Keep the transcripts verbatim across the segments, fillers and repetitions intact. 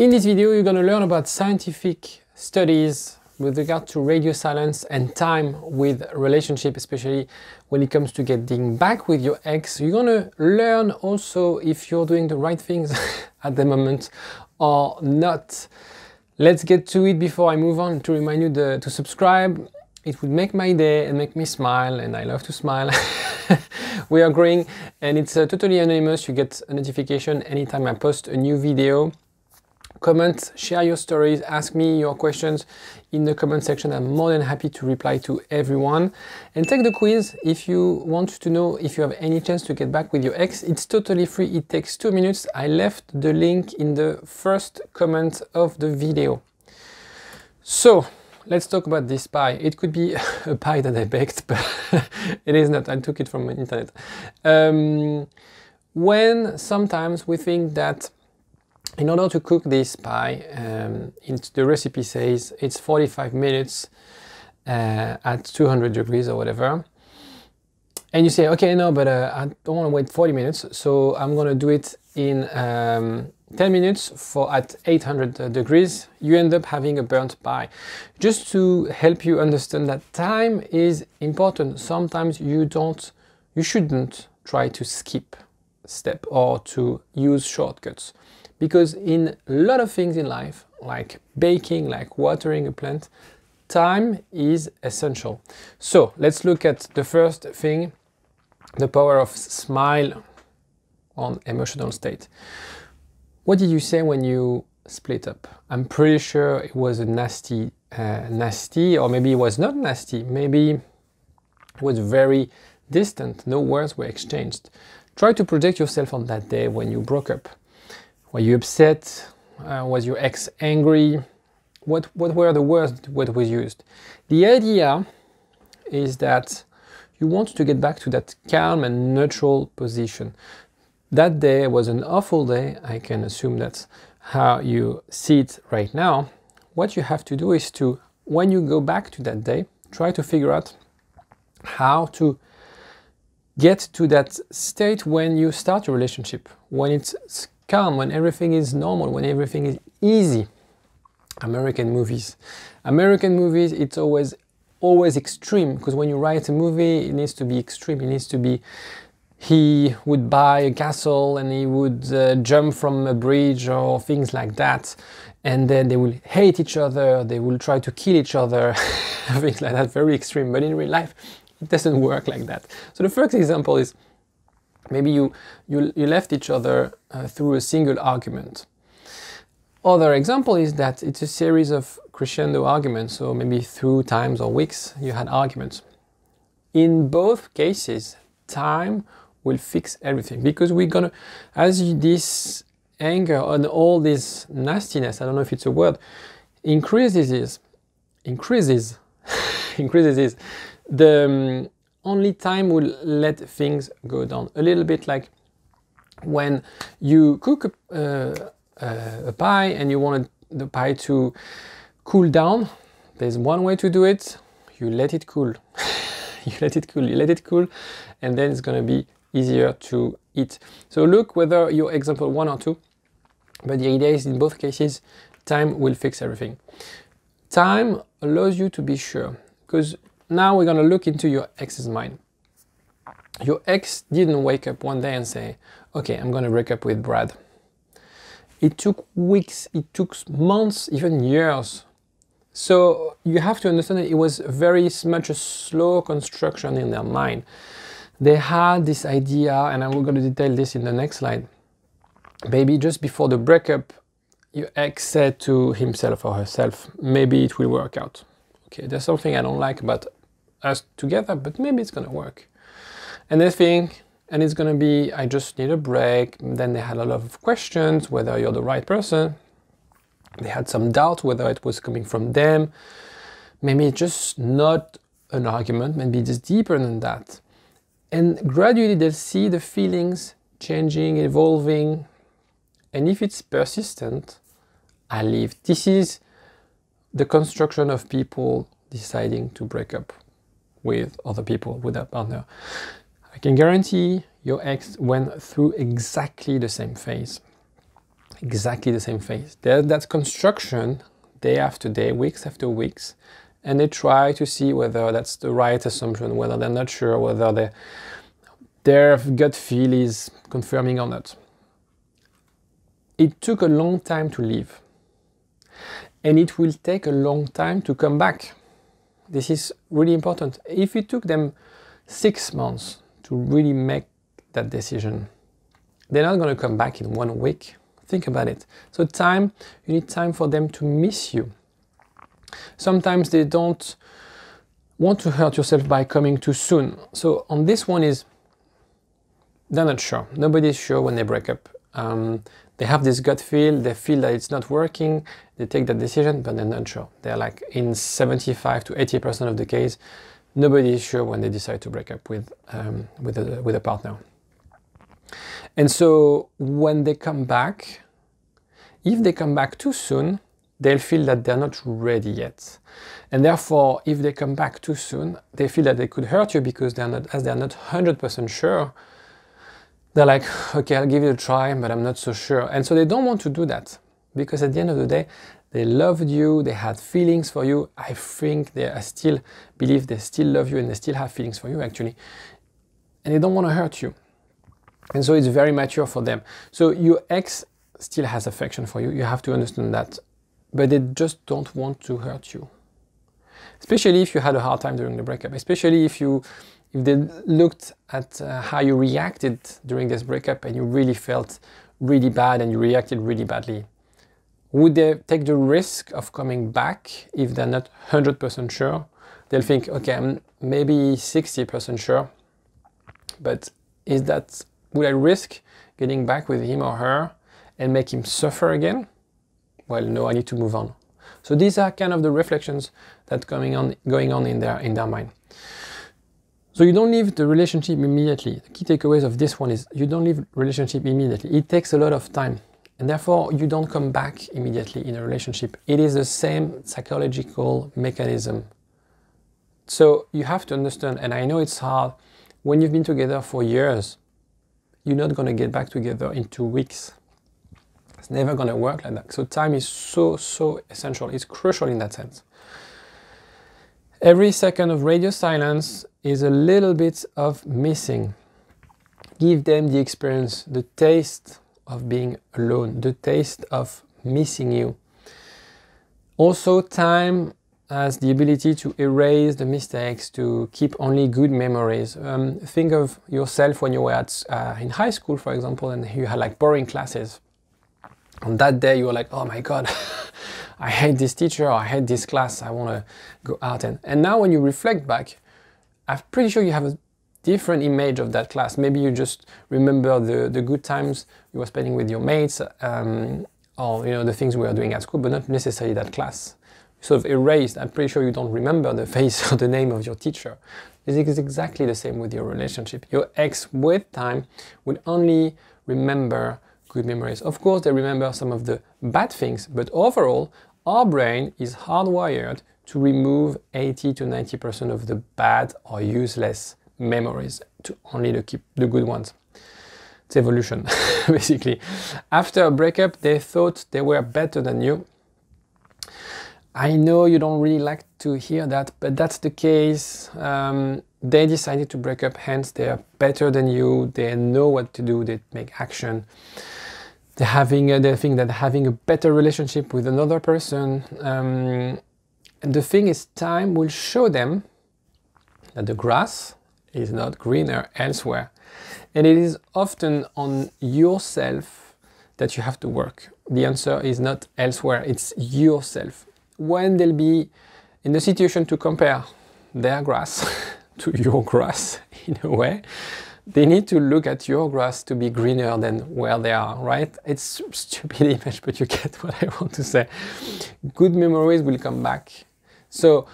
In this video, you're going to learn about scientific studies with regard to radio silence and time with relationship, especially when it comes to getting back with your ex. You're going to learn also if you're doing the right things at the moment or not. Let's get to it. Before I move on, to remind you the, to subscribe. It would make my day and make me smile, and I love to smile. We are growing, and it's uh, totally anonymous. You get a notification anytime I post a new video. Comment, share your stories, ask me your questions in the comment section. I'm more than happy to reply to everyone. And take the quiz if you want to know if you have any chance to get back with your ex. It's totally free, it takes two minutes. I left the link in the first comment of the video. So, let's talk about this pie. It could be a pie that I baked, but it is not. I took it from the internet. Um, when sometimes we think that in order to cook this pie, um, it, the recipe says it's forty-five minutes uh, at two hundred degrees or whatever. And you say, okay, no, but uh, I don't want to wait forty minutes, so I'm going to do it in um, ten minutes for at eight hundred degrees. You end up having a burnt pie. Just to help you understand that time is important. Sometimes you don't, you shouldn't try to skip step or to use shortcuts. Because in a lot of things in life, like baking, like watering a plant, time is essential. So let's look at the first thing, the power of smile on emotional state. What did you say when you split up? I'm pretty sure it was a nasty, uh, nasty, or maybe it was not nasty. Maybe it was very distant. No words were exchanged. Try to protect yourself on that day when you broke up. Were you upset? Uh, was your ex angry? What, what were the words that was used? The idea is that you want to get back to that calm and neutral position. That day was an awful day. I can assume that's how you see it right now. What you have to do is to, when you go back to that day, try to figure out how to get to that state when you start a relationship, when it's calm, when everything is normal, when everything is easy. American movies. American movies, it's always, always extreme, because when you write a movie, it needs to be extreme. It needs to be, he would buy a castle and he would uh, jump from a bridge or things like that. And then they will hate each other. They will try to kill each other, things like that, very extreme. But in real life, it doesn't work like that. So the first example is, maybe you, you, you left each other uh, through a single argument. Other example is that it's a series of crescendo arguments, so maybe through times or weeks you had arguments. In both cases, time will fix everything, because we're gonna, as you, this anger and all this nastiness, I don't know if it's a word, increases, increases, increases, the... Um, only time will let things go down. A little bit like when you cook a, uh, uh, a pie and you want the pie to cool down. There's one way to do it. You let it cool. You let it cool. You let it cool. And then it's going to be easier to eat. So look whether your example one or two. But the idea is in both cases, time will fix everything. Time allows you to be sure, because now we're going to look into your ex's mind. Your ex didn't wake up one day and say, okay, I'm going to break up with Brad. It took weeks, it took months, even years. So you have to understand that it was very much a slow construction in their mind. They had this idea, and I'm going to detail this in the next slide. Maybe just before the breakup, your ex said to himself or herself, maybe it will work out. Okay, there's something I don't like about us together, but maybe it's gonna work. And they think, and it's gonna be, I just need a break. And then they had a lot of questions whether you're the right person. They had some doubt whether it was coming from them. Maybe it's just not an argument, maybe it's deeper than that. And gradually they'll see the feelings changing, evolving. And if it's persistent, I leave. This is the construction of people deciding to break up with other people, with their partner. I can guarantee your ex went through exactly the same phase. exactly the same phase. There's that construction day after day, weeks after weeks, and they try to see whether that's the right assumption, whether they're not sure, whether they, their gut feel is confirming or not. It took a long time to leave, and it will take a long time to come back. This is really important. If it took them six months to really make that decision, they're not going to come back in one week. Think about it. So time, you need time for them to miss you. Sometimes they don't want to hurt yourself by coming too soon. So on this one is, they're not sure. Nobody's sure when they break up. Um, they have this gut feel, they feel that it's not working, they take that decision, but they're not sure. They're like in seventy-five to eighty percent of the case, nobody is sure when they decide to break up with, um, with, a, with a partner. And so when they come back, if they come back too soon, they'll feel that they're not ready yet. And therefore, if they come back too soon, they feel that they could hurt you because they're not, as they're not one hundred percent sure, they're like, okay, I'll give it a try, but I'm not so sure. And so they don't want to do that because at the end of the day, they loved you, they had feelings for you. I think they I still believe they still love you and they still have feelings for you actually. And they don't want to hurt you. And so it's very mature for them. So your ex still has affection for you. You have to understand that. But they just don't want to hurt you. Especially if you had a hard time during the breakup. Especially if you, if they looked at uh, how you reacted during this breakup and you really felt really bad and you reacted really badly. Would they take the risk of coming back if they're not one hundred percent sure? They'll think, okay, I'm maybe sixty percent sure. But is that... would I risk getting back with him or her and make him suffer again? Well, no, I need to move on. So these are kind of the reflections that going on, going on in their, in their mind. So you don't leave the relationship immediately. The key takeaways of this one is you don't leave relationship immediately. It takes a lot of time and therefore you don't come back immediately in a relationship. It is the same psychological mechanism. So you have to understand, and I know it's hard, when you've been together for years, you're not going to get back together in two weeks. It's never going to work like that. So time is so, so essential. It's crucial in that sense. Every second of radio silence is a little bit of missing. Give them the experience, the taste of being alone, the taste of missing you. Also, time has the ability to erase the mistakes, to keep only good memories. Um, think of yourself when you were at, uh, in high school, for example, and you had like boring classes. On that day, you were like, oh my God, I hate this teacher, or I hate this class, I want to go out. And, and now when you reflect back, I'm pretty sure you have a different image of that class. Maybe you just remember the, the good times you were spending with your mates, um, or you know, the things we were doing at school, but not necessarily that class. Sort of erased. I'm pretty sure you don't remember the face or the name of your teacher. This is exactly the same with your relationship. Your ex, with time, will only remember good memories. Of course, they remember some of the bad things, but overall, our brain is hardwired to remove eighty to ninety percent of the bad or useless memories to only to keep the good ones. It's evolution, basically. After a breakup, they thought they were better than you. I know you don't really like to hear that, but that's the case. Um, they decided to break up, hence they are better than you, they know what to do, they make action. They're having, uh, they think that having a better relationship with another person. Um, and the thing is, time will show them that the grass is not greener elsewhere. And it is often on yourself that you have to work. The answer is not elsewhere, it's yourself. When they'll be in the situation to compare their grass to your grass, in a way, they need to look at your grass to be greener than where they are, right? It's a stupid image, but you get what I want to say. Good memories will come back. So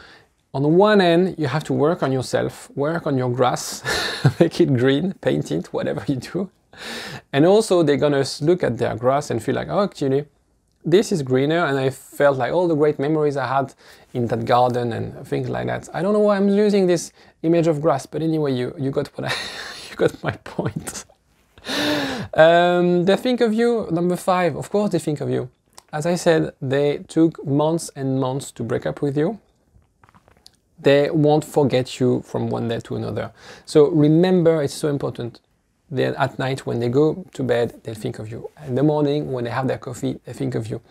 on the one end, you have to work on yourself, work on your grass, make it green, paint it, whatever you do. And also they're gonna look at their grass and feel like, oh, actually, this is greener, and I felt like all the great memories I had in that garden and things like that. I don't know why I'm using this image of grass, but anyway, you, you got what I, you got my point. Um, they think of you, number five, of course they think of you. As I said, they took months and months to break up with you. They won't forget you from one day to another. So remember, it's so important. Then at night when they go to bed, they think of you. In the morning when they have their coffee, they think of you.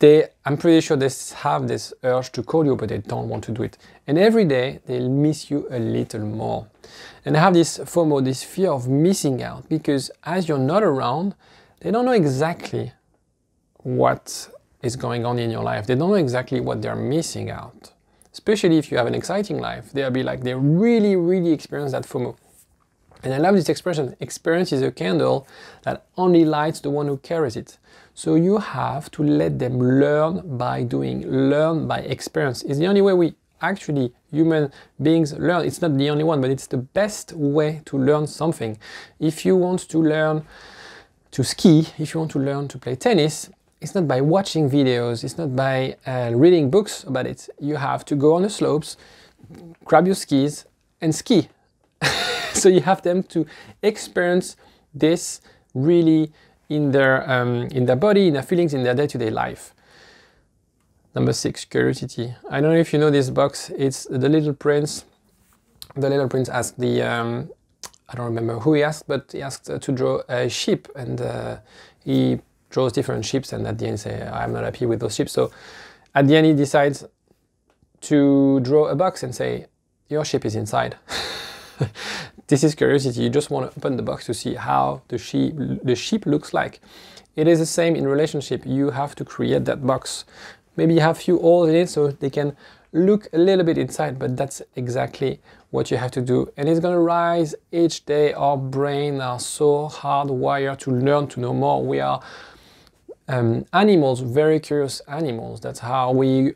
They, I'm pretty sure they have this urge to call you, but they don't want to do it. And every day they'll miss you a little more. And they have this FOMO, this fear of missing out, because as you're not around, they don't know exactly what is going on in your life. They don't know exactly what they're missing out. Especially if you have an exciting life, they'll be like, they really, really experience that FOMO. And I love this expression, experience is a candle that only lights the one who carries it. So you have to let them learn by doing, learn by experience. It's the only way we actually, human beings, learn. It's not the only one, but it's the best way to learn something. If you want to learn to ski, if you want to learn to play tennis, it's not by watching videos, it's not by uh, reading books about it. You have to go on the slopes, grab your skis and ski. So you have them to experience this really in their, um, in their body, in their feelings, in their day-to-day life. Number six, curiosity. I don't know if you know this box, it's The Little Prince. The Little Prince asked the, um, I don't remember who he asked, but he asked uh, to draw a sheep, and uh, he draws different sheep, and at the end say, I'm not happy with those sheep. So at the end he decides to draw a box and say, your sheep is inside. This is curiosity. You just want to open the box to see how the sheep, the sheep looks like. It is the same in relationship. You have to create that box. Maybe you have few holes in it so they can look a little bit inside, but that's exactly what you have to do. And it's going to rise each day. Our brain are so hardwired to learn, to know more. We are um, animals, very curious animals. That's how we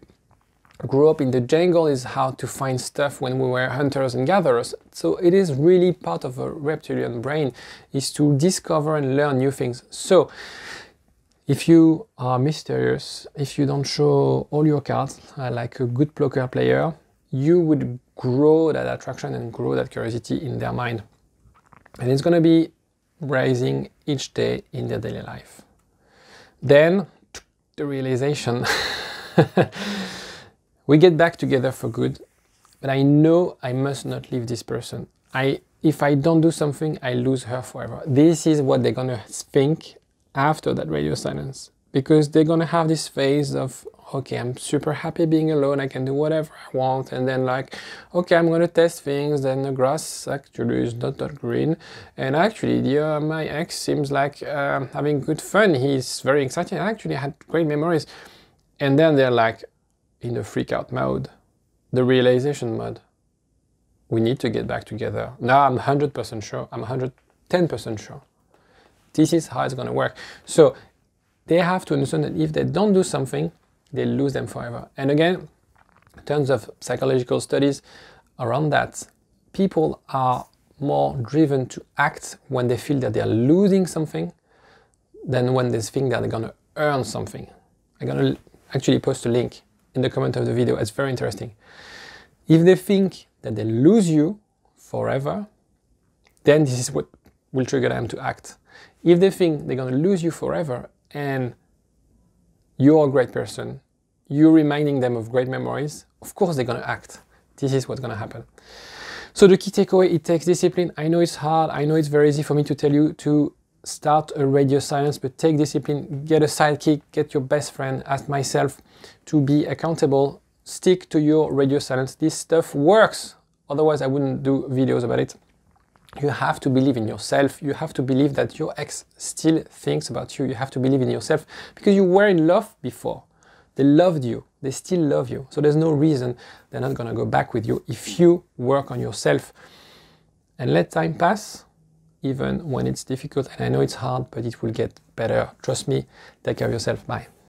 grew up in the jungle, is how to find stuff when we were hunters and gatherers. So it is really part of a reptilian brain, is to discover and learn new things. So if you are mysterious, if you don't show all your cards uh, like a good poker player, you would grow that attraction and grow that curiosity in their mind. And it's going to be rising each day in their daily life. Then the realization. We get back together for good, but I know I must not leave this person. I, if I don't do something, I lose her forever. This is what they're gonna think after that radio silence, because they're gonna have this phase of, okay, I'm super happy being alone, I can do whatever I want, and then like, okay, I'm gonna test things, then the grass actually is not that green, and actually the, uh, my ex seems like uh, having good fun, he's very exciting, I actually had great memories. And then they're like, in the freak out mode, the realization mode. We need to get back together. Now I'm one hundred percent sure, I'm one hundred ten percent sure. This is how it's gonna work. So they have to understand that if they don't do something, they lose them forever. And again, in terms of psychological studies around that, people are more driven to act when they feel that they are losing something than when they think that they're gonna earn something. I'm gonna actually post a link in the comment of the video, it's very interesting. If they think that they lose you forever, then this is what will trigger them to act. If they think they're going to lose you forever and you're a great person, you're reminding them of great memories, of course they're going to act. This is what's going to happen. So the key takeaway, it takes discipline. I know it's hard, I know it's very easy for me to tell you to start a radio silence, but take discipline, get a sidekick, get your best friend, ask myself to be accountable, stick to your radio silence. This stuff works, otherwise I wouldn't do videos about it. You have to believe in yourself, you have to believe that your ex still thinks about you, you have to believe in yourself, because you were in love before, they loved you, they still love you, so there's no reason they're not gonna go back with you if you work on yourself. And let time pass, even when it's difficult, and I know it's hard, but it will get better. Trust me, take care of yourself. Bye.